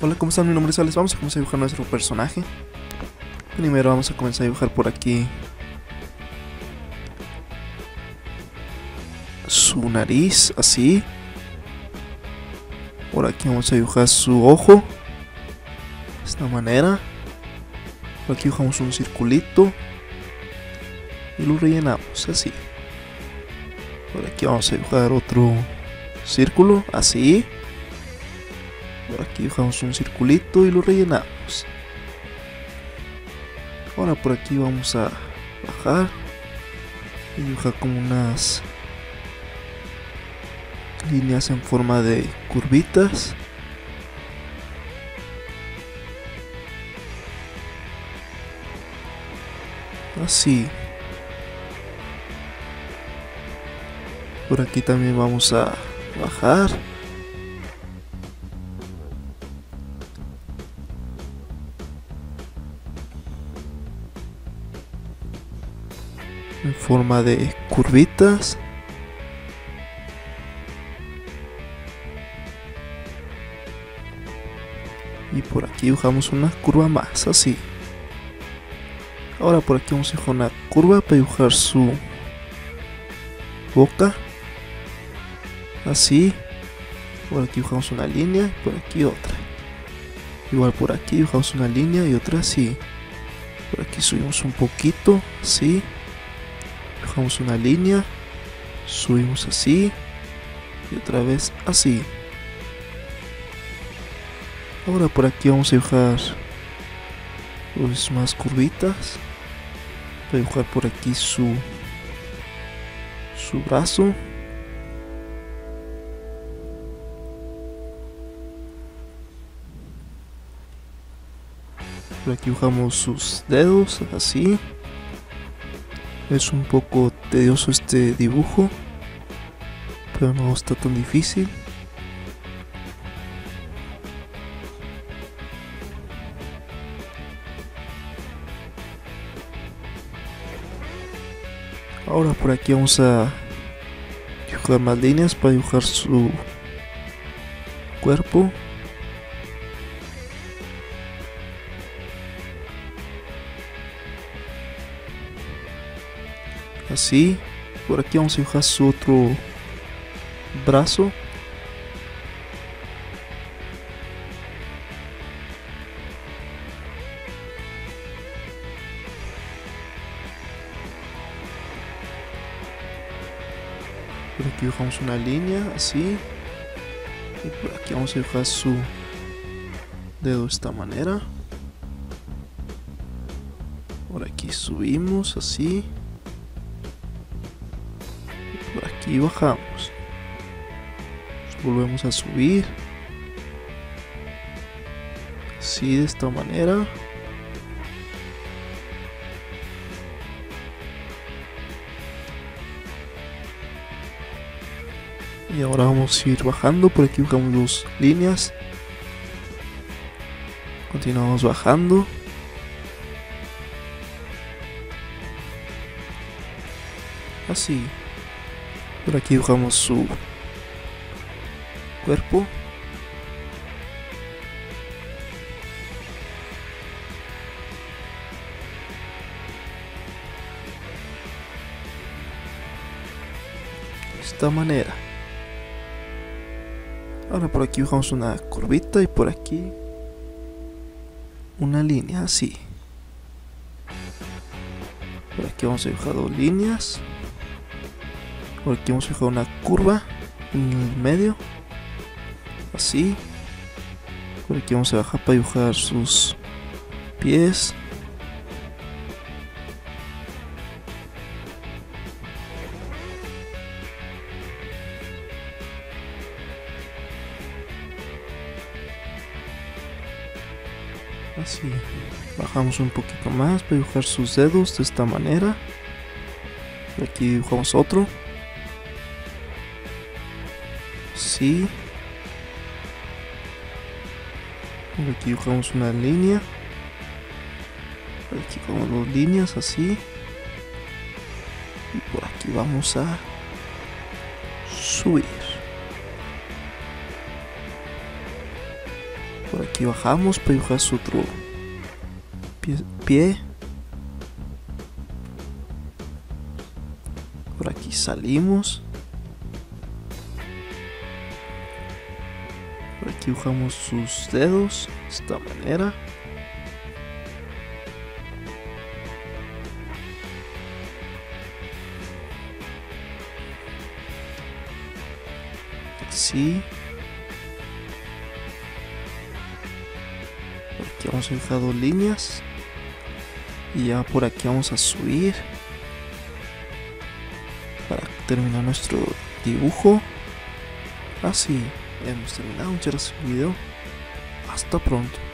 Hola, ¿cómo están? Mi nombre es Alex. Vamos a comenzar a dibujar nuestro personaje. Primero vamos a comenzar a dibujar por aquí su nariz, así. Por aquí vamos a dibujar su ojo, de esta manera. Por aquí dibujamos un circulito y lo rellenamos, así. Por aquí vamos a dibujar otro círculo, así. Por aquí dibujamos un circulito y lo rellenamos. Ahora por aquí vamos a bajar y dibujar como unas líneas en forma de curvitas. Así. Por aquí también vamos a bajar. En forma de curvitas. Y por aquí dibujamos una curva más, así. Ahora por aquí vamos a dibujar una curva para dibujar su boca, así. Por aquí dibujamos una línea, por aquí otra. Igual por aquí dibujamos una línea y otra así. Por aquí subimos un poquito, así. Dibujamos una línea, subimos así y otra vez así. Ahora por aquí vamos a dibujar pues más curvitas. Voy a dibujar por aquí su brazo. Por aquí dibujamos sus dedos, así. Es un poco tedioso este dibujo, pero no está tan difícil. Ahora por aquí vamos a dibujar más líneas para dibujar su cuerpo. Así. Por aquí vamos a dibujar su otro brazo. Por aquí dibujamos una línea, así. Y por aquí vamos a dibujar su dedo de esta manera. Por aquí subimos, así. Y por aquí bajamos. Volvemos a subir. Así, de esta manera. Y ahora vamos a ir bajando. Por aquí buscamos dos líneas. Continuamos bajando. Así. Por aquí dibujamos su cuerpo. De esta manera. Ahora por aquí dibujamos una curvita y por aquí una línea, así. Por aquí vamos a dibujar dos líneas. Por aquí vamos a dibujar una curva en el medio, así. Por aquí vamos a bajar para dibujar sus pies. Así. Bajamos un poquito más para dibujar sus dedos de esta manera. Aquí dibujamos otro. Así. Aquí dibujamos una línea. Aquí dibujamos dos líneas, así. y por aquí vamos a subir. Por aquí bajamos para dibujar otro pie. Por aquí salimos. Por aquí dibujamos sus dedos de esta manera. Así. Por aquí vamos a dibujar dos líneas. Y ya por aquí vamos a subir para terminar nuestro dibujo. Así, hemos terminado. Muchas gracias por el video. Hasta pronto.